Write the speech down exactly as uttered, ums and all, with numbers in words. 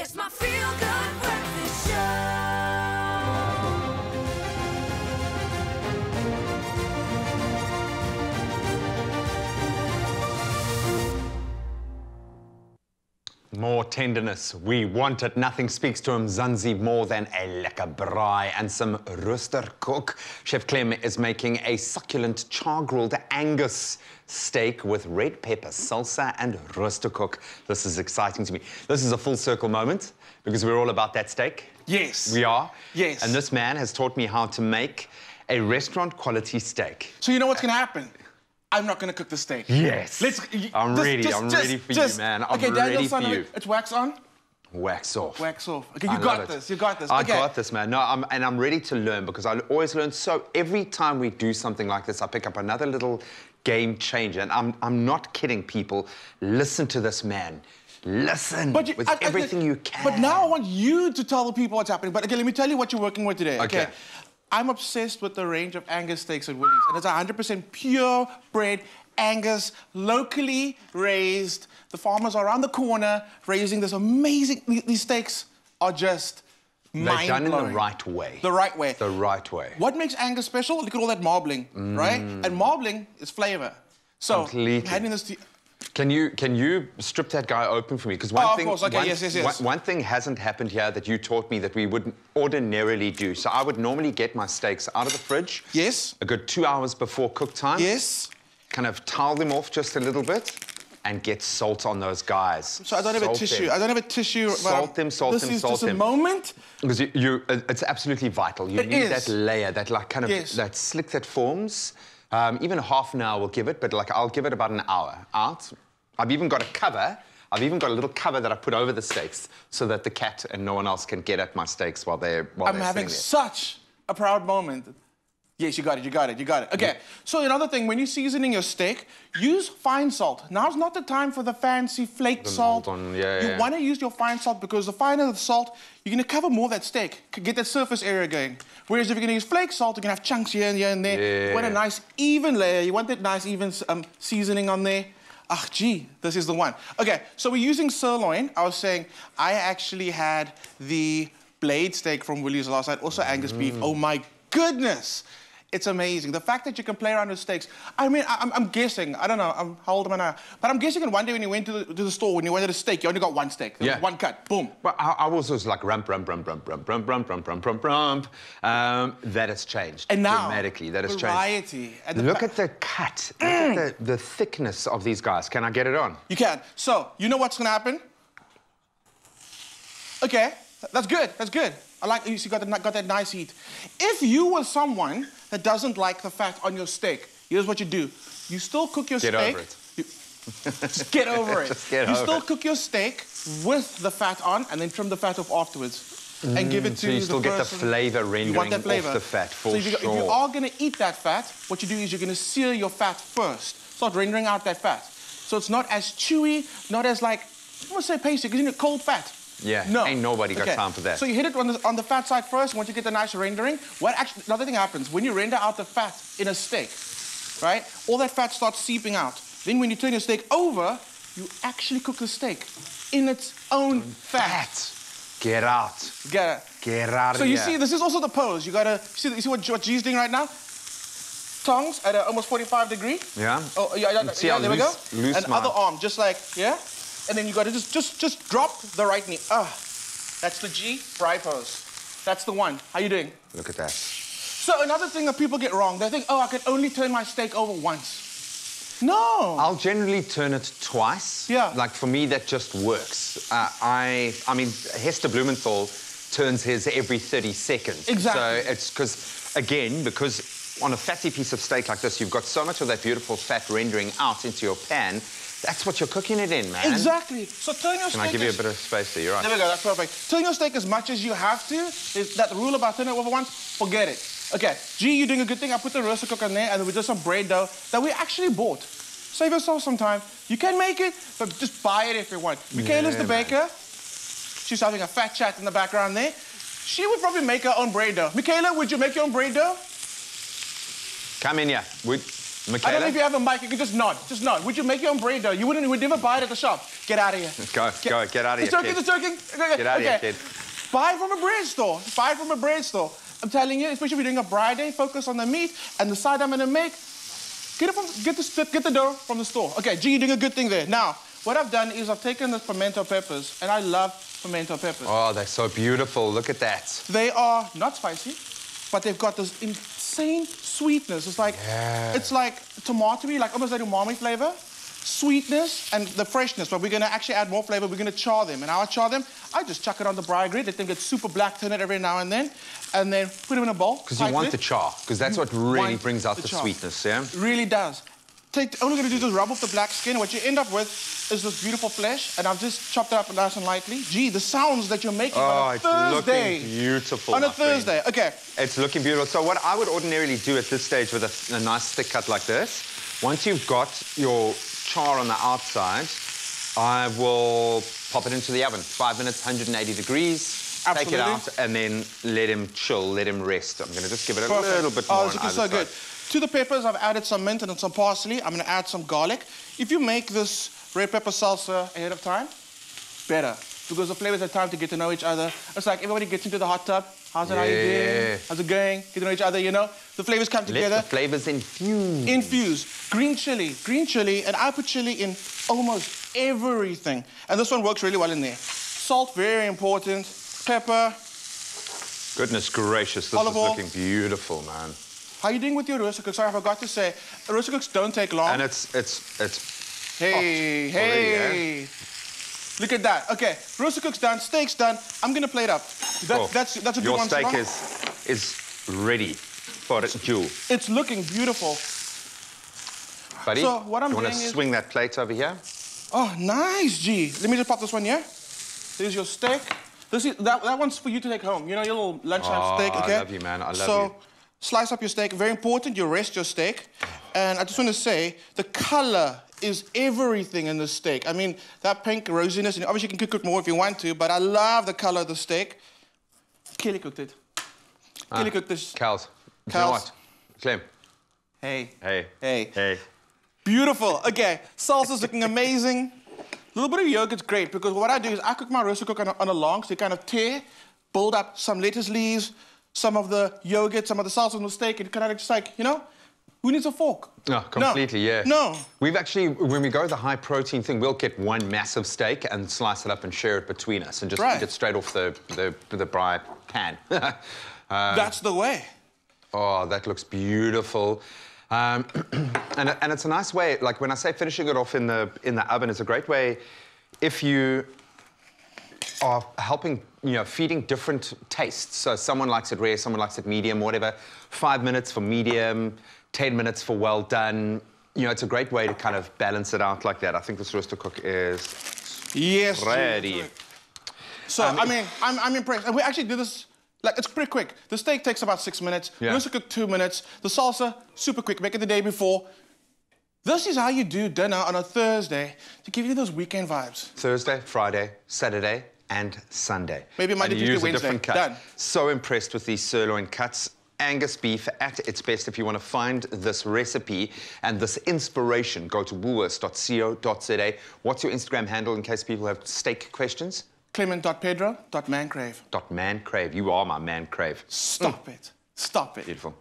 It's my Feel Good Breakfast Show. More tenderness. We want it. Nothing speaks to Mzanzi more than a lekker braai and some roosterkoek. Chef Clem is making a succulent char-grilled Angus steak with red pepper, salsa and roosterkoek. This is exciting to me. This is a full circle moment because we're all about that steak. Yes. We are. Yes. And this man has taught me how to make a restaurant quality steak. So you know what's going to happen? I'm not going to cook the steak. Yes. Let's, I'm just, ready. Just, I'm just, ready for just, you, man. I'm okay, ready Daniel, for you. It's wax on? Wax off. Wax off. Okay, you I got this. You got this. I okay. got this, man. No, I'm, and I'm ready to learn because I always learn. So every time we do something like this, I pick up another little game changer. And I'm, I'm not kidding, people. Listen to this man. Listen but you, with I, I, everything I, you can. But now I want you to tell the people what's happening. But okay, let me tell you what you're working with today. Okay. okay. I'm obsessed with the range of Angus steaks at Willie's, and it's one hundred percent purebred Angus, locally raised. The farmers are around the corner raising this amazing. These steaks are just mind-blowing. They're done in the right way. The right way. The right way. What makes Angus special? Look at all that marbling, mm. right? And marbling is flavour. So Completely. handing this to you. Can you can you strip that guy open for me? Because one oh, of thing course. Okay, one, yes, yes, yes. One, one thing hasn't happened here that you taught me that we wouldn't ordinarily do. So I would normally get my steaks out of the fridge. Yes. A good two hours before cook time. Yes. Kind of towel them off just a little bit, and get salt on those guys. So I don't have salt a tissue. Them. I don't have a tissue. Salt them, salt this them, is salt just them. This a moment. Because you, you, it's absolutely vital. You it need is. that layer, that like kind of yes. that slick that forms. Um, even half an hour will give it, but like I'll give it about an hour out. I've even got a cover. I've even got a little cover that I put over the steaks so that the cat and no one else can get at my steaks while they're while I'm they're having such a proud moment. Yes, you got it, you got it, you got it. Okay, yeah. So another thing, when you're seasoning your steak, use fine salt. Now's not the time for the fancy flaked the salt. On. Yeah, you yeah. want to use your fine salt because the finer the salt, you're going to cover more of that steak, get that surface area going. Whereas if you're going to use flake salt, you're going to have chunks here and here and there. Yeah. You want a nice even layer. You want that nice even um, seasoning on there. Ah, gee, this is the one. Okay, so we're using sirloin. I was saying I actually had the blade steak from Willie's last night, also mm. Angus beef. Oh, my goodness. It's amazing. The fact that you can play around with steaks. I mean, I, I'm, I'm guessing. I don't know. I'm, how old am I now? But I'm guessing that one day when you went to the, to the store, when you wanted a steak, you only got one steak. Yeah. One cut. Boom. Well, I, I was just like rump, rump, rump, rump, rump, rump, rump, rump, rump, rump, rump. Um, that has changed. And now, dramatically, that has variety changed. And the Look at the cut. Look mm. at the, the thickness of these guys. Can I get it on? You can. So, you know what's going to happen? OK. That's good. That's good. I like you got, the, got that nice heat. If you were someone that doesn't like the fat on your steak, here's what you do. You still cook your get steak. Get over it. You, just get over it. Just get you over still it. cook your steak with the fat on and then trim the fat off afterwards mm, and give it to so you the still person. get the flavour rendering you want that flavor. off the fat, for so if you, sure. If you are going to eat that fat, what you do is you're going to sear your fat first. Start rendering out that fat. So it's not as chewy, not as like, I want to say pasty, because you know, cold fat. Yeah, no. ain't nobody got okay. time for that. So you hit it on the, on the fat side first, once you get the nice rendering. What actually, another thing happens, when you render out the fat in a steak, right, all that fat starts seeping out. Then when you turn your steak over, you actually cook the steak in its own fat. fat. Get out. Get, get out so of So you here. see, this is also the pose. You gotta, see, you see what, what G's doing right now? Tongs at a, almost forty-five degree. Yeah. Oh, yeah, yeah, see yeah how there loose, we go. Loose and other arm, just like, yeah? And then you got to just, just, just drop the right knee. Ah, that's the G, braai pose. That's the one. How you doing? Look at that. So another thing that people get wrong, they think, oh, I can only turn my steak over once. No. I'll generally turn it twice. Yeah. Like for me, that just works. Uh, I, I mean, Heston Blumenthal turns his every thirty seconds. Exactly. So it's because, again, because. on a fatty piece of steak like this, you've got so much of that beautiful fat rendering out into your pan. That's what you're cooking it in, man. Exactly. So turn your Can steak... Can I give you a bit of space there? You're right. There we go. That's perfect. Turn your steak as much as you have to. There's that rule about turning it over once, forget it. OK, G, you're doing a good thing. I put the roosterkoek on there, and we did some bread dough that we actually bought. Save yourself some time. You can make it, but just buy it if you want. Michaela's yeah, the man. baker. She's having a fat chat in the background there. She would probably make her own bread dough. Michaela, would you make your own bread dough? Come in here. We, Michaela? I don't know if you have a mic. You can just nod. Just nod. Would you make your own bread dough? You wouldn't. You would never buy it at the shop. Get out of here. Go. Get, go. Get out of here. It's joking. It's joking. Get out of okay. here, kid. Buy it from a bread store. Buy it from a bread store. I'm telling you, especially if you're doing a braai day, focus on the meat and the side I'm gonna make. Get it from, get the get the dough from the store. Okay, G, you're doing a good thing there. Now, what I've done is I've taken the pimento peppers, and I love pimento peppers. Oh, they're so beautiful. Look at that. They are not spicy, but they've got this insane sweetness. It's like yeah. it's like tomatoey, like almost like umami flavor, sweetness, and the freshness. But we're gonna actually add more flavor. We're gonna char them, and how I char them, I just chuck it on the braai grid. Let them get super black, turn it every now and then, and then put them in a bowl. Because you want it. the char, because that's what really want brings out the, the sweetness, yeah. It really does. Take, all you're gonna do is just rub off the black skin. What you end up with is this beautiful flesh, and I've just chopped it up nice and lightly. Gee, the sounds that you're making oh, on a Thursday. It's looking beautiful. On a Thursday, friend. okay. It's looking beautiful. So what I would ordinarily do at this stage with a, a nice thick cut like this, once you've got your char on the outside, I will pop it into the oven. Five minutes, one hundred eighty degrees. Absolutely. Take it out and then let him chill, let him rest. I'm going to just give it a Perfect. little bit oh, more. Oh, it's looking so side. good. To the peppers, I've added some mint and some parsley. I'm going to add some garlic. If you make this red pepper salsa ahead of time, better. Because the flavors have time to get to know each other. It's like everybody gets into the hot tub. How's it? Yeah. How you doing? How's it going? Get to know each other, you know? The flavors come together. Let the flavors infuse. Infuse. Green chili. Green chili. And I put chili in almost everything. And this one works really well in there. Salt, very important. Pepper. Goodness gracious, this Olive is oil. looking beautiful, man. How are you doing with your roosterkoek? Sorry, I forgot to say, roosterkoeks don't take long. And it's, it's, it's Hey, hey. Already, eh? Look at that. Okay, roosterkoek's done, steak's done. I'm going to plate up. That, oh, that's, that's a good one. Your steak is, is ready for you. It's looking beautiful. Buddy, so what I'm you want to is... swing that plate over here? Oh, nice, G. Let me just pop this one here. There's your steak. This is, that, that one's for you to take home. You know, your little lunchtime oh, steak, okay? I love you, man. I love so, you. So, slice up your steak. Very important, you rest your steak. And I just want to say, the colour is everything in this steak. I mean, that pink rosiness, and obviously you can cook it more if you want to, but I love the colour of the steak. Kelly cooked it. Ah, Kelly cooked this. Cows. Cows. You know what? Clem. Hey. Hey. Hey. Hey. Beautiful. Okay, salsa's looking amazing. A little bit of yogurt's great because what I do is I cook my roosterkoek on, on a long, so you kind of tear, build up some lettuce leaves, some of the yogurt, some of the salsa on the steak, and kind of just like, you know, who needs a fork? No, completely, no. yeah. No. We've actually, when we go the high protein thing, we'll get one massive steak and slice it up and share it between us and just right. eat it straight off the, the, the braai pan. um, That's the way. Oh, that looks beautiful. Um, and, and it's a nice way, like when I say finishing it off in the in the oven, it's a great way if you are helping, you know, feeding different tastes. So someone likes it rare, someone likes it medium, whatever. Five minutes for medium, ten minutes for well done. You know, it's a great way to kind of balance it out like that. I think this roosterkoek is yes, ready. So um, I mean, I'm I'm impressed. And we actually do this. Like, it's pretty quick. The steak takes about six minutes. Yeah. Roosterkoek, two minutes. The salsa, super quick. Make it the day before. This is how you do dinner on a Thursday to give you those weekend vibes. Thursday, Friday, Saturday, and Sunday. Maybe Monday, Tuesday, Wednesday. Different cut. Done. So impressed with these sirloin cuts. Angus beef at its best. If you want to find this recipe and this inspiration, go to wooers dot co dot za. What's your Instagram handle in case people have steak questions? clement dot pedro dot mancrave. Mancrave. You are my Mancrave. Stop mm. it. Stop it. Beautiful.